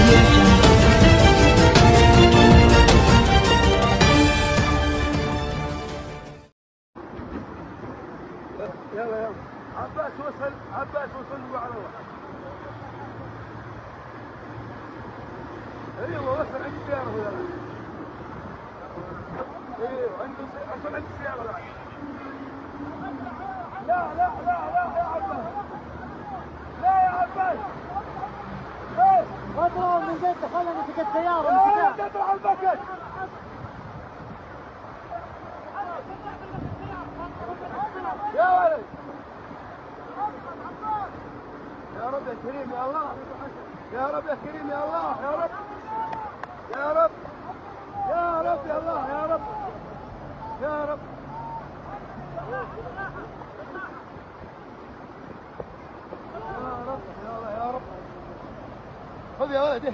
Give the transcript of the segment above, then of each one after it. يلا عباس وصل، عباس وصل وعلى واحد. ايوه وصل عند السيارة هو. ايوه عنده وصل عند السيارة بعد. لا لا لا لا يا عباس. لا يا عباس. ايش؟ اضرب من زيد دخلنا مسك السيارة. لا لا تطلع البكت. يا ولد يا رب يا كريم يا الله يا رب يا كريم يا الله يا رب يا رب يا رب يا الله يا رب يا رب يا رب يا الله يا رب خذ يا ولد يا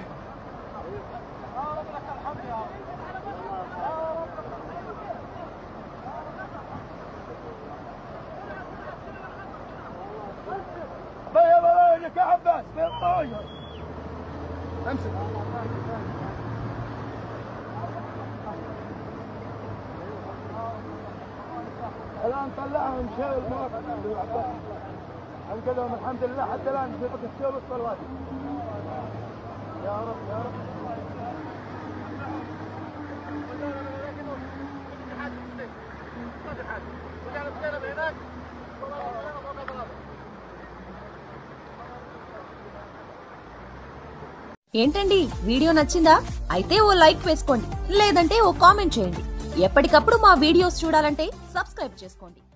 عباس يا طاير امسك الان طلعهم شايل المواقف يا عباس انقذهم الحمد لله حتى الان في وقت الشوب والصلوات يا رب يا رب ఏంటండి వీడియో నచ్చిందా అయితే ఓ లైక్ వేసుకోండి లేదంటే ఓ కామెంట్ చేయండి ఎప్పటికప్పుడు మా వీడియోస్ చూడాలంటే సబ్స్క్రైబ్ చేసుకోండి।